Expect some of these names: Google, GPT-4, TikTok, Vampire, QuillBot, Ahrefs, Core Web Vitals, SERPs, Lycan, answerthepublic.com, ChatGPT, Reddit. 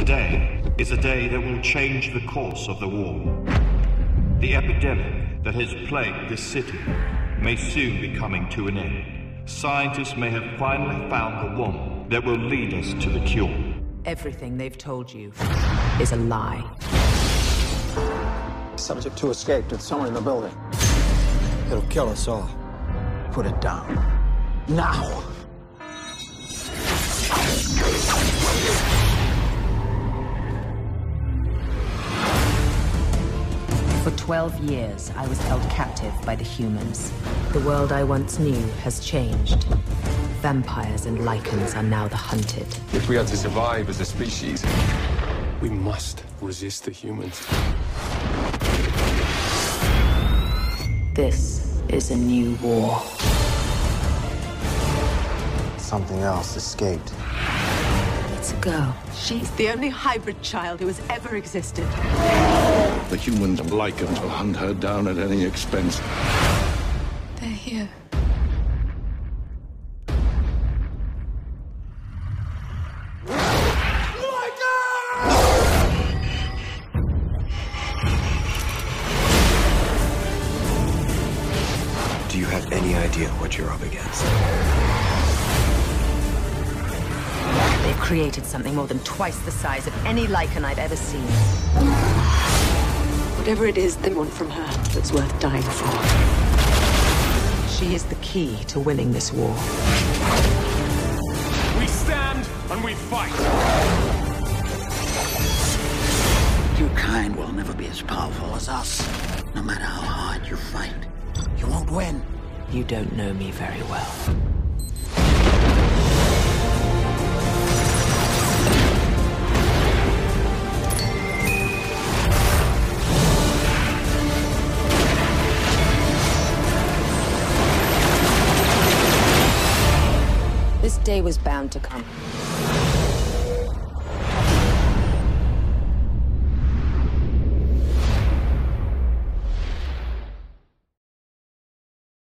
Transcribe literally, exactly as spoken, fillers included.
Today is a day that will change the course of the war. The epidemic that has plagued this city may soon be coming to an end. Scientists may have finally found the one that will lead us to the cure. Everything they've told you is a lie. Subject two escaped. It's someone in the building. It'll kill us all. Put it down. Now! For twelve years, I was held captive by the humans. The world I once knew has changed. Vampires and Lycans are now the hunted. If we are to survive as a species, we must resist the humans. This is a new war. Something else escaped. It's a girl. She's the only hybrid child who has ever existed. The humans and Lycans will hunt her down at any expense. They're here. Lycan! Do you have any idea what you're up against? They've created something more than twice the size of any Lycan I've ever seen. Whatever it is they want from her, that's worth dying for. She is the key to winning this war. We stand and we fight. Your kind will never be as powerful as us. No matter how hard you fight, you won't win. You don't know me very well. This day was bound to come.